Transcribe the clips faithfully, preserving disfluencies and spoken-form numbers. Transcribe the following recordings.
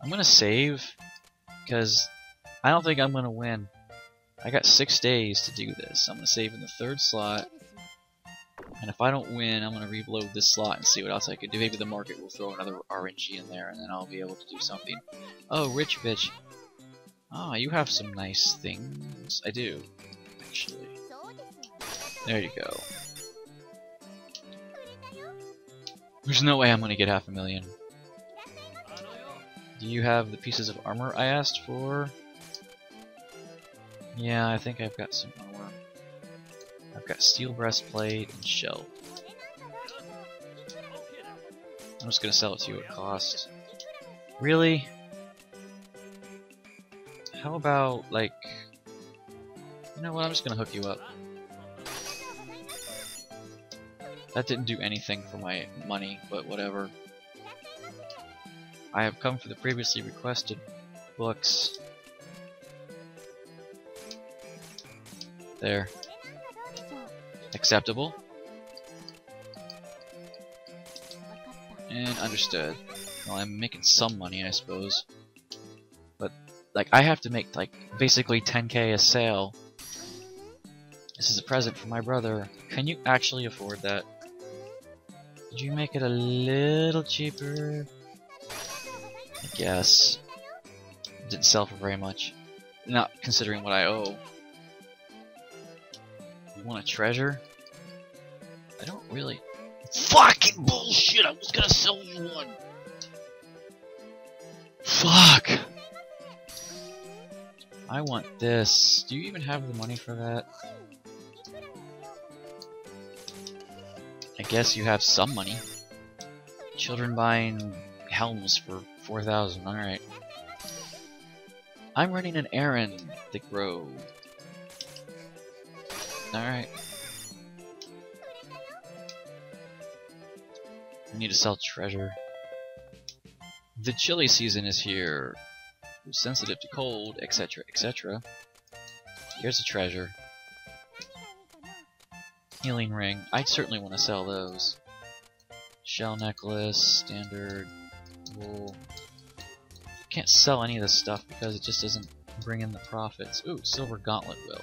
I'm gonna save because I don't think I'm gonna win. I got six days to do this. I'm gonna save in the third slot, and if I don't win, I'm gonna reload this slot and see what else I could do. Maybe the market will throw another R N G in there, and then I'll be able to do something. Oh, rich bitch. Ah, oh, you have some nice things. I do, actually. There you go. There's no way I'm gonna get half a million. Do you have the pieces of armor I asked for? Yeah, I think I've got some armor. I've got steel breastplate and shell. I'm just gonna sell it to you at cost. Really? How about, like... You know what, I'm just gonna hook you up. That didn't do anything for my money, but whatever. I have come for the previously requested books. There. Acceptable. And understood. Well, I'm making some money, I suppose. But, like, I have to make, like, basically ten K a sale. This is a present for my brother. Can you actually afford that? Could you make it a little cheaper? I guess. It didn't sell for very much. Not considering what I owe. You want a treasure? I don't really. Fucking bullshit! I was gonna sell you one! Fuck! I want this. Do you even have the money for that? I guess you have some money. Children buying helms for four thousand. Alright. I'm running an errand, Thick Road. Alright. I need to sell treasure. The chilly season is here. You're sensitive to cold, et cetera, et cetera. Here's a treasure. Healing ring. I'd certainly want to sell those. Shell necklace, standard wool. Can't sell any of this stuff because it just doesn't bring in the profits. Ooh, silver gauntlet will.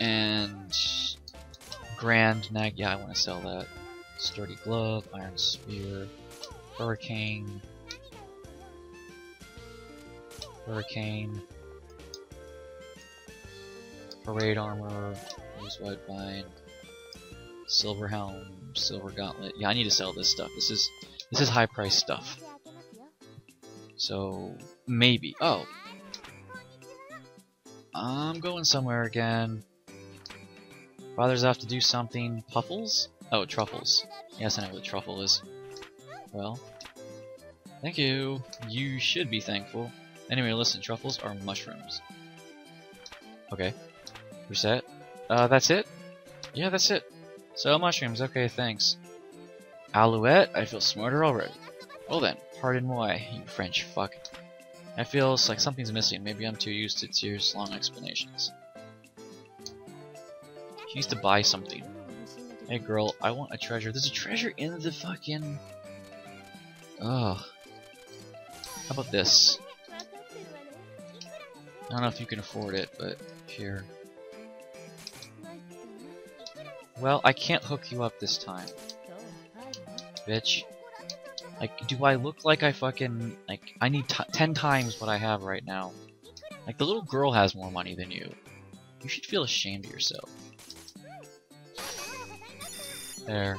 And grand nag, yeah, I want to sell that. Sturdy glove, iron spear, hurricane, hurricane, parade armor, use white vine, silver helm, silver gauntlet. Yeah, I need to sell this stuff. This is this is high price stuff. So maybe. Oh, I'm going somewhere again. Fathers have to do something. Puffles? Oh, truffles. Yes, I know what a truffle is. Well, thank you. You should be thankful. Anyway, listen, truffles are mushrooms. Okay. Reset. Uh, that's it? Yeah, that's it. So, mushrooms. Okay, thanks. Alouette? I feel smarter already. Well then, pardon moi, you French fuck. I feel like something's missing. Maybe I'm too used to tears-long explanations. She needs to buy something. Hey girl, I want a treasure. There's a treasure in the fucking... Ugh. How about this? I don't know if you can afford it, but here. Well, I can't hook you up this time. Bitch. Like, do I look like I fucking... Like, I need t ten times what I have right now. Like, the little girl has more money than you. You should feel ashamed of yourself. There.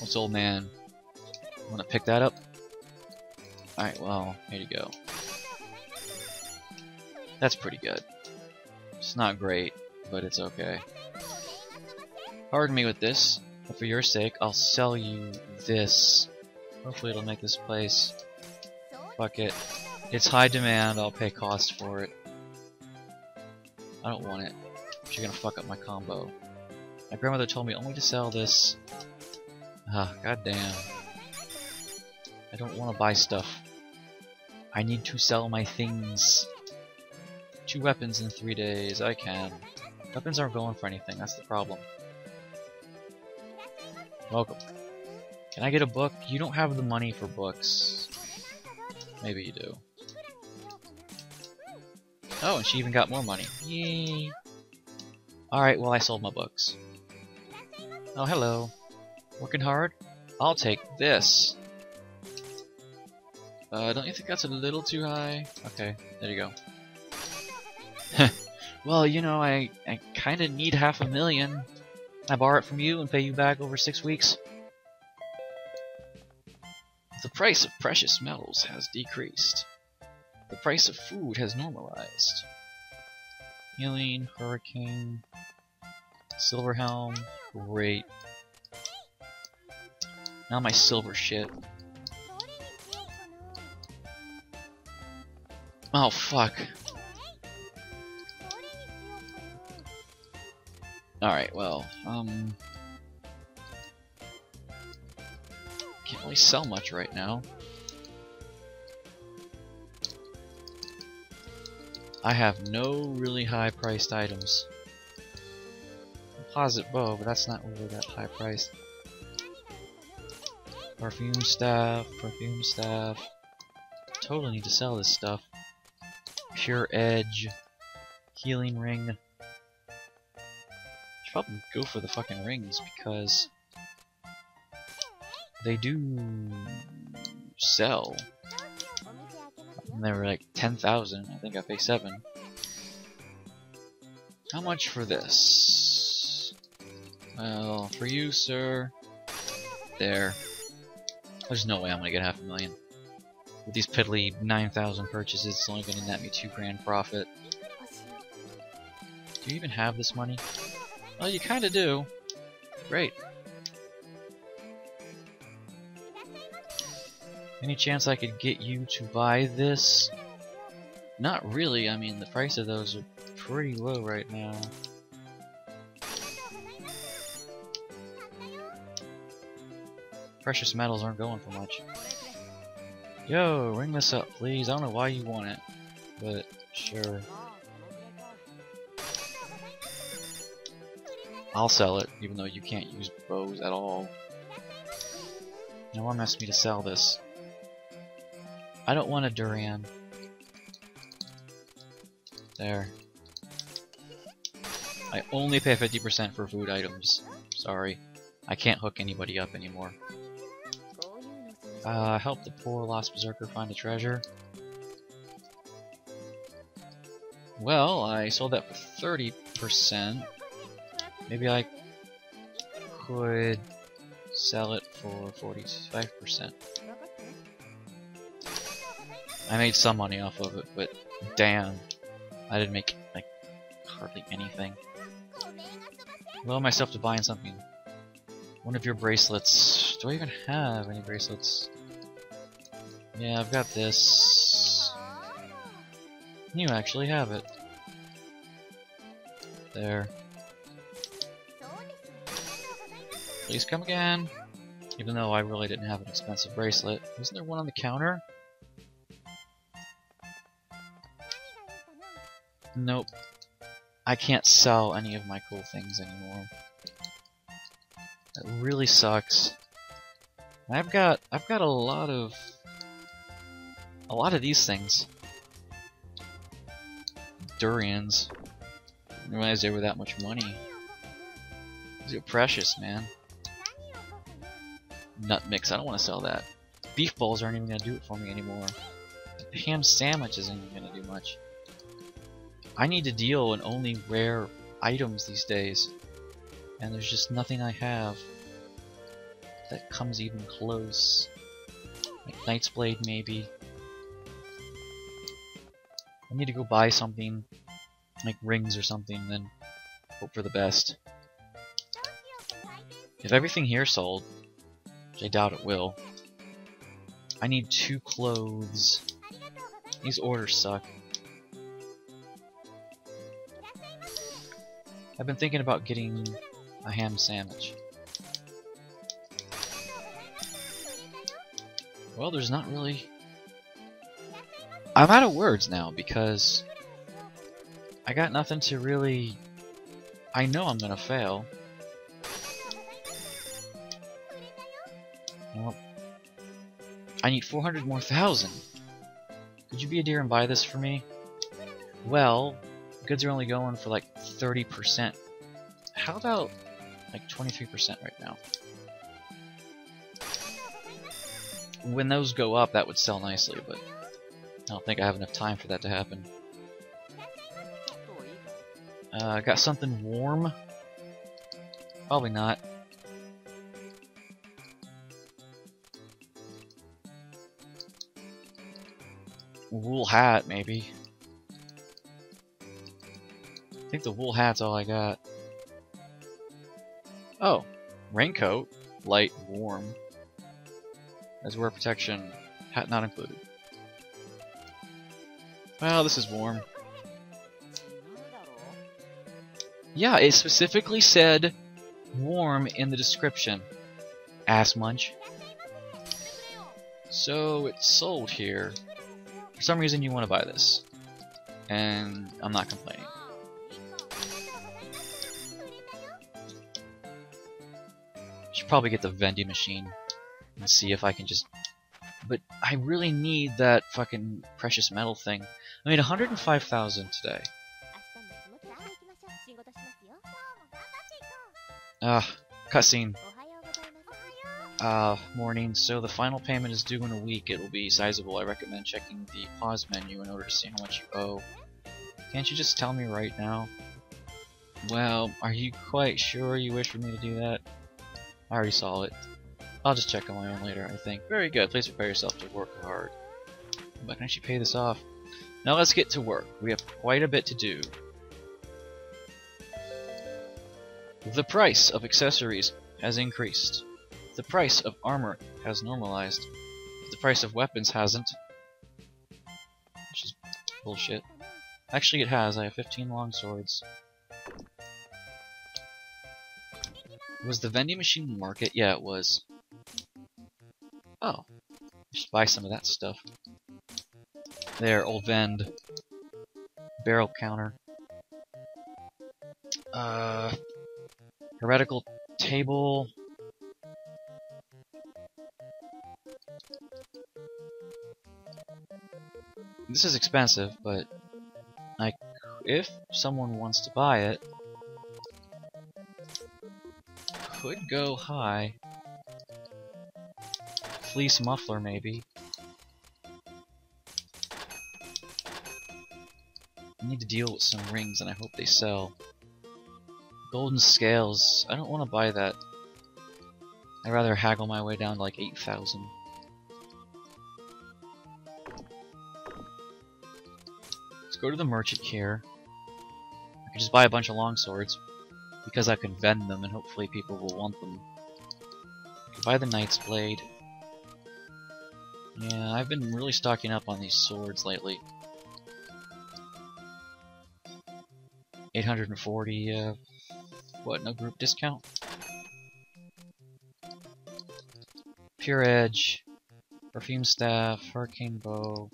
What's old man? Wanna pick that up? Alright, well, here you go. That's pretty good. It's not great, but it's okay. Pardon me with this, but for your sake, I'll sell you this. Hopefully it'll make this place. Fuck it. It's high demand, I'll pay cost for it. I don't want it. You're gonna fuck up my combo. My grandmother told me only to sell this. Ah, goddamn. I don't want to buy stuff. I need to sell my things. Two weapons in three days. I can. Weapons aren't going for anything. That's the problem. Welcome. Can I get a book? You don't have the money for books. Maybe you do. Oh, and she even got more money. Yay. Alright, well I sold my books. Oh, hello. Working hard? I'll take this. Uh, don't you think that's a little too high? Okay, there you go. Well, you know, I, I kinda need half a million. I borrow it from you and pay you back over six weeks. The price of precious metals has decreased. The price of food has normalized. Healing, Hurricane, Silver Helm, great. Now my silver shit. Oh fuck. Alright, well, um... can't really sell much right now. I have no really high-priced items. Composite bow, but that's not really that high-priced. Perfume staff, perfume staff. Totally need to sell this stuff. Pure edge, healing ring. Should probably go for the fucking rings because they do sell. And they were like ten thousand. I think I pay seven. How much for this? Well, for you, sir. There. There's no way I'm gonna get half a million. With these piddly nine thousand purchases, it's only gonna net me two grand profit. Do you even have this money? Well, you kinda do. Great. Any chance I could get you to buy this? Not really, I mean, the price of those are pretty low right now. Precious metals aren't going for much. Yo, ring this up, please. I don't know why you want it, but sure. I'll sell it, even though you can't use bows at all. No one asked me to sell this. I don't want a Duran. There. I only pay fifty percent for food items. Sorry. I can't hook anybody up anymore. Uh, help the poor lost berserker find a treasure. Well, I sold that for thirty percent. Maybe I could sell it for forty-five percent. I made some money off of it, but damn, I didn't make like hardly anything. Will myself to buying something. One of your bracelets. Do I even have any bracelets? Yeah, I've got this. You actually have it. There. Please come again. Even though I really didn't have an expensive bracelet. Wasn't there one on the counter? Nope. I can't sell any of my cool things anymore. That really sucks. I've got I've got a lot of a lot of these things. Durians. I didn't realize they were that much money. These are precious, man. Nut mix. I don't want to sell that. Beef balls aren't even gonna do it for me anymore. The ham sandwich isn't even gonna do much. I need to deal in only rare items these days. And there's just nothing I have that comes even close. Like Knight's Blade, maybe. I need to go buy something, like rings or something, then hope for the best. If everything here sold, which I doubt it will, I need two clothes. These orders suck. I've been thinking about getting a ham sandwich. Well, there's not really... I'm out of words now because I got nothing to really... I know I'm gonna fail. Well, I need four hundred more thousand. Could you be a dear and buy this for me? Well, goods are only going for like thirty percent. How about like twenty-three percent right now? When those go up, that would sell nicely, but I don't think I have enough time for that to happen. Uh, got something warm? Probably not. Wool hat, maybe. I think the wool hat's all I got. Oh, raincoat, light, warm. As wear protection, hat not included. Well, this is warm. Yeah, it specifically said warm in the description. Ass munch. So it's sold here. For some reason you want to buy this. And I'm not complaining. Should probably get the vending machine. And see if I can just... But I really need that fucking precious metal thing. I made one hundred five thousand today. Ah, uh, cutscene. Uh, morning. So the final payment is due in a week. It will be sizable. I recommend checking the pause menu in order to see how much you owe. Can't you just tell me right now? Well, are you quite sure you wish for me to do that? I already saw it. I'll just check on my own later, I think. Very good. Please prepare yourself to work hard. But can I actually pay this off? Now let's get to work. We have quite a bit to do. The price of accessories has increased. The price of armor has normalized. But the price of weapons hasn't. Which is bullshit. Actually it has. I have fifteen long swords. Was the vending machine market? Yeah, it was. Oh, just buy some of that stuff. There, old vend. Barrel counter. Uh, heretical table. This is expensive, but like, if someone wants to buy it, could go high. Fleece muffler, maybe. I need to deal with some rings and I hope they sell. Golden scales. I don't want to buy that. I'd rather haggle my way down to like eight thousand. Let's go to the merchant here. I can just buy a bunch of longswords because I can vend them and hopefully people will want them. I can buy the knight's blade. Yeah, I've been really stocking up on these swords lately. eight hundred forty, uh... What, no group discount? Pure Edge, Perfume Staff, Hurricane Bow.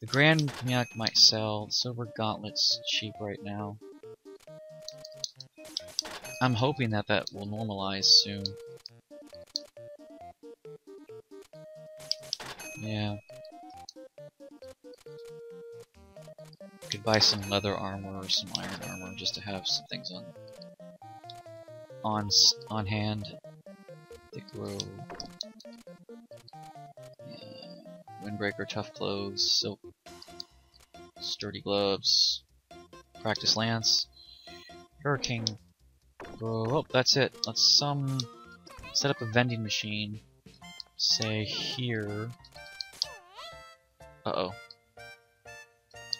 The Grand Miak might sell, the Silver Gauntlet's cheap right now. I'm hoping that that will normalize soon. Yeah. Could buy some leather armor or some iron armor just to have some things on on on hand. Thick robe, yeah. Windbreaker, tough clothes, silk, sturdy gloves, practice lance, hurricane. Oh, that's it. Let's um set up a vending machine. Say here. Uh-oh.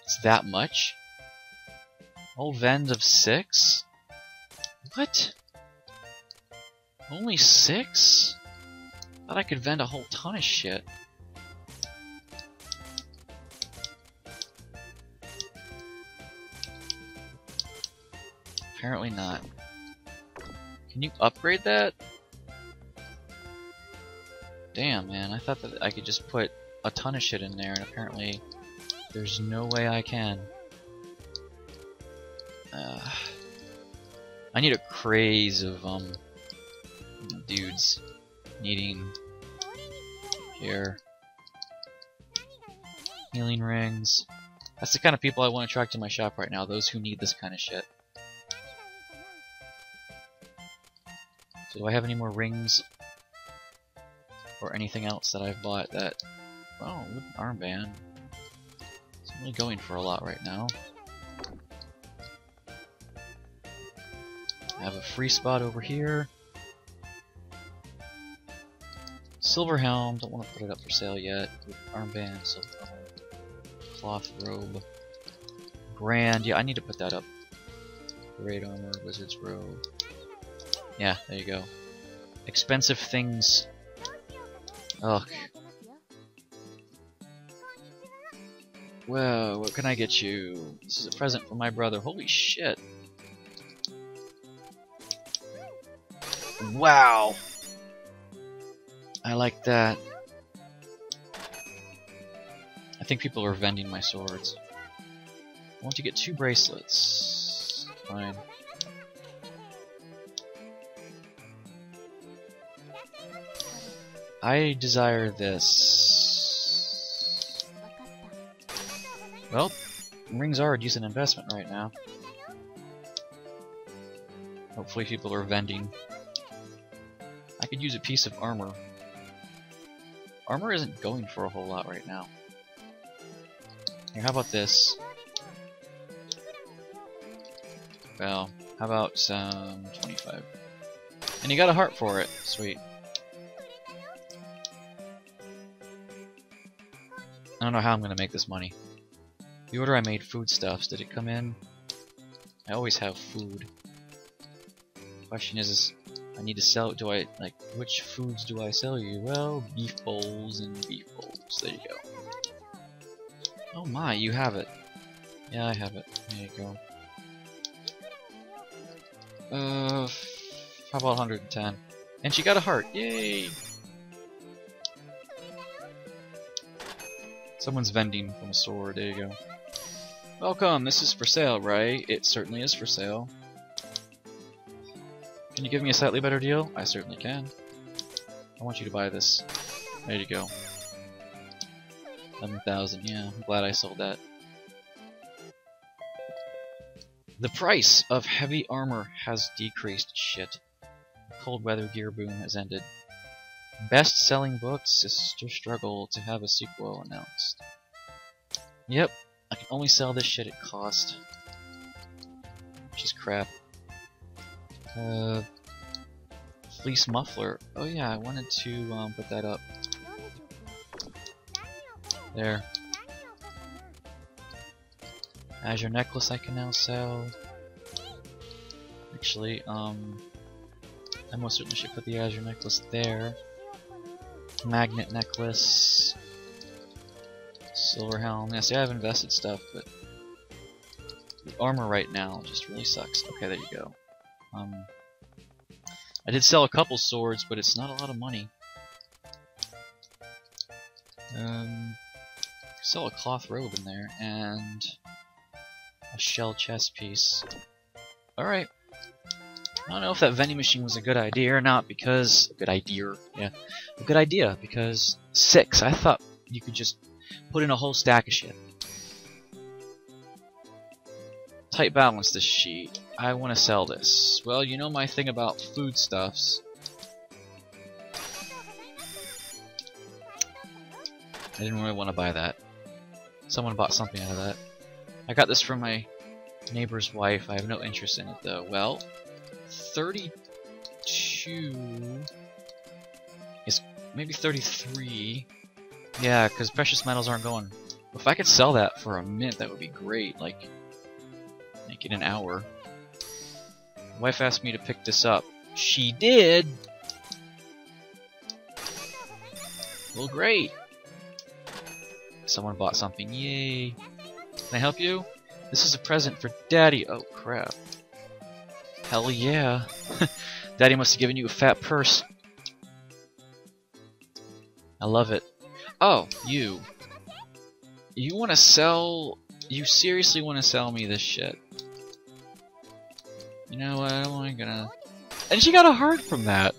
It's that much? Old vend of six? What? Only six? Thought I could vend a whole ton of shit. Apparently not. Can you upgrade that? Damn, man, I thought that I could just put a ton of shit in there, and apparently there's no way I can. Uh, I need a craze of um dudes needing here. Healing rings. That's the kind of people I want to attract to my shop right now, those who need this kind of shit. So do I have any more rings? Or anything else that I've bought that... Oh, wooden armband. It's really going for a lot right now. I have a free spot over here. Silver helm, don't want to put it up for sale yet. Armband, silver helm, cloth robe, grand. Yeah, I need to put that up. Great armor, wizard's robe. Yeah, there you go. Expensive things. Ugh. Whoa, what can I get you? This is a present from my brother. Holy shit! Wow! I like that. I think people are vending my swords. I want to get two bracelets. Fine. I desire this. Well, rings are a decent investment right now. Hopefully people are vending. I could use a piece of armor. Armor isn't going for a whole lot right now. Here, how about this? Well, how about some twenty-five? And you got a heart for it. Sweet. I don't know how I'm gonna make this money. The order I made foodstuffs, did it come in? I always have food. Question is, is I need to sell, do I, like, which foods do I sell you? Well, beef bowls and beef bowls, there you go. Oh my, you have it. Yeah, I have it, there you go. Uh, how about one hundred ten? And she got a heart, yay! Someone's vending from a sword, there you go. Welcome, this is for sale, right? It certainly is for sale. Can you give me a slightly better deal? I certainly can. I want you to buy this. There you go. eleven thousand, yeah, I'm glad I sold that. The price of heavy armor has decreased. Shit. Cold weather gear boom has ended. Best-selling book, Sister Struggle, to have a sequel announced. Yep, I can only sell this shit at cost. Which is crap. Uh, fleece muffler. Oh yeah, I wanted to um, put that up. There. Azure necklace I can now sell. Actually, um, I most certainly should put the Azure necklace there. Magnet necklace. Silver helm. Yeah, see, I have invested stuff, but the armor right now just really sucks. Okay, there you go. Um, I did sell a couple swords, but it's not a lot of money. Um, sell a cloth robe in there and a shell chest piece. Alright. I don't know if that vending machine was a good idea or not, because... A good idea, yeah. A good idea, because... Six, I thought you could just put in a whole stack of shit. Tight balance this sheet. I want to sell this. Well, you know my thing about foodstuffs. I didn't really want to buy that. Someone bought something out of that. I got this from my neighbor's wife. I have no interest in it, though. Well... thirty-two is maybe thirty-three. Yeah, because precious metals aren't going. If I could sell that for a mint, that would be great. Like, make it an hour. My wife asked me to pick this up. She did. Well, great. Someone bought something. Yay! Can I help you? This is a present for Daddy. Oh crap. Hell yeah. Daddy must have given you a fat purse. I love it. Oh, you. You want to sell... You seriously want to sell me this shit. You know what, I'm only gonna... And she got a heart from that!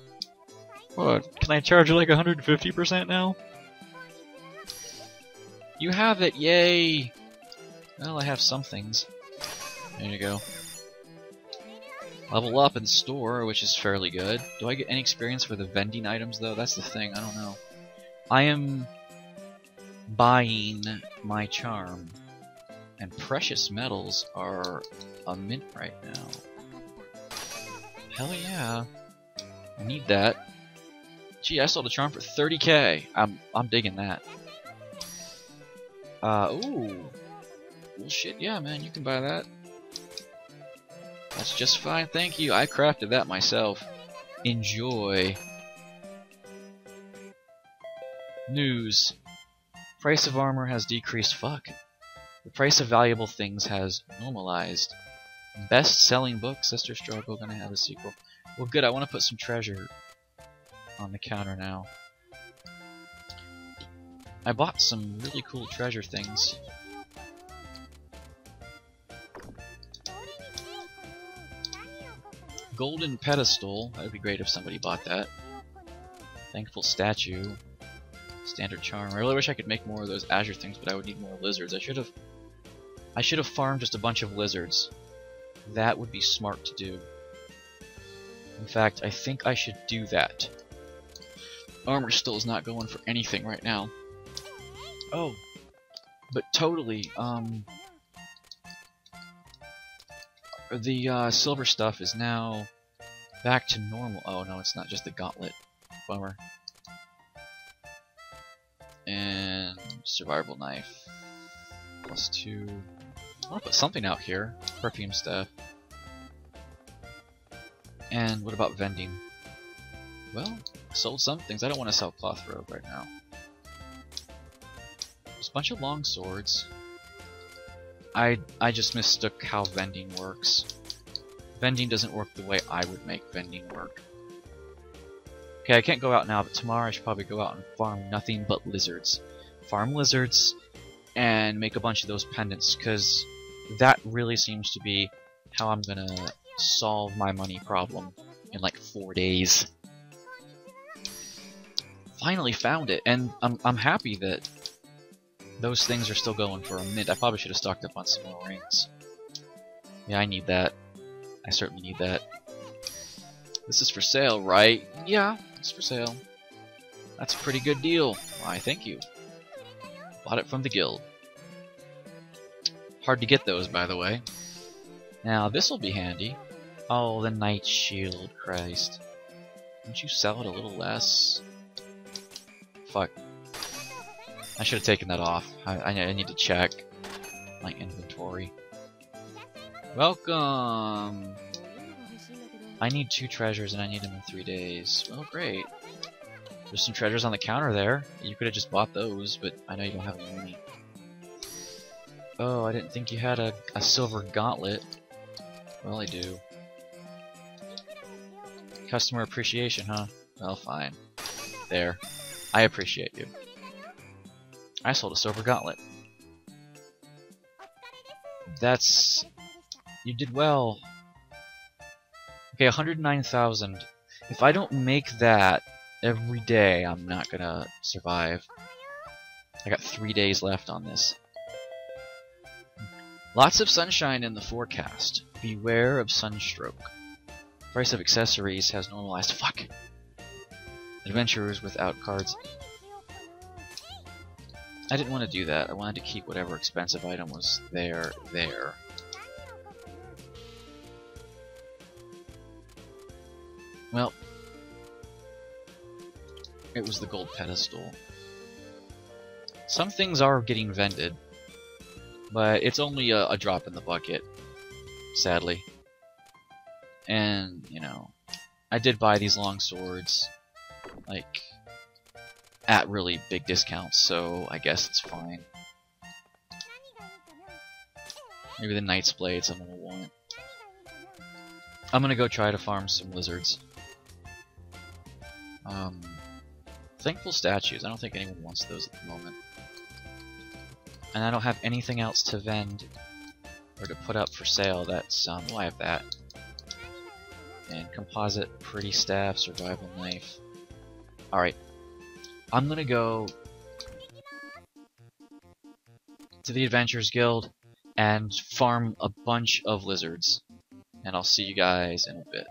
What, can I charge like one hundred fifty percent now? You have it, yay! Well, I have some things. There you go. Level up and store, which is fairly good. Do I get any experience for the vending items, though? That's the thing, I don't know. I am buying my charm. And precious metals are a mint right now. Hell yeah. I need that. Gee, I sold a charm for thirty K. I'm I'm digging that. Uh ooh. Well shit, yeah man, you can buy that. That's just fine, thank you. I crafted that myself. Enjoy. News. Price of armor has decreased. Fuck. The price of valuable things has normalized. Best-selling book, Sister Struggle, gonna have a sequel. Well, good, I want to put some treasure on the counter now. I bought some really cool treasure things. Golden pedestal, that would be great if somebody bought that. Thankful statue. Standard charm. I really wish I could make more of those azure things, but I would need more lizards. I should have... I should have farmed just a bunch of lizards. That would be smart to do. In fact, I think I should do that. Armor still is not going for anything right now. Oh, but totally. Um, the uh, silver stuff is now back to normal. Oh no, it's not just the gauntlet. Bummer. And survival knife. Plus two. I want to put something out here. Perfume stuff. And what about vending? Well, I sold some things. I don't want to sell cloth robe right now. There's a bunch of long swords. I, I just mistook how vending works. Vending doesn't work the way I would make vending work. Okay, I can't go out now, but tomorrow I should probably go out and farm nothing but lizards. Farm lizards and make a bunch of those pendants, because that really seems to be how I'm going to solve my money problem in like four days. Finally found it, and I'm, I'm happy that those things are still going for a mint. I probably should have stocked up on some more rings. Yeah, I need that. I certainly need that. This is for sale, right? Yeah, it's for sale. That's a pretty good deal. Why, thank you. Bought it from the guild. Hard to get those, by the way. Now, this will be handy. Oh, the Night Shield, Christ. Wouldn't you sell it a little less? Fuck. I should have taken that off. I, I need to check my inventory. Welcome! I need two treasures and I need them in three days. Oh, great. There's some treasures on the counter there. You could have just bought those, but I know you don't have any money. Oh, I didn't think you had a, a silver gauntlet. Well, I do. Customer appreciation, huh? Well, fine. There. I appreciate you. I sold a silver gauntlet. That's... You did well. Okay, one hundred nine thousand. If I don't make that every day, I'm not gonna survive. I got three days left on this. Lots of sunshine in the forecast. Beware of sunstroke. Price of accessories has normalized. Fuck! Adventurers without cards. I didn't want to do that. I wanted to keep whatever expensive item was there, there. Well, it was the gold pedestal. Some things are getting vended, but it's only a, a drop in the bucket, sadly. And, you know, I did buy these long swords, like, at really big discounts, so I guess it's fine. Maybe the knight's blades I'm gonna want. I'm gonna go try to farm some lizards. Um, thankful statues. I don't think anyone wants those at the moment. And I don't have anything else to vend or to put up for sale. That's um, well, I have that. And composite, pretty staff, survival knife. All right, I'm gonna go to the Adventurers Guild and farm a bunch of lizards. And I'll see you guys in a bit.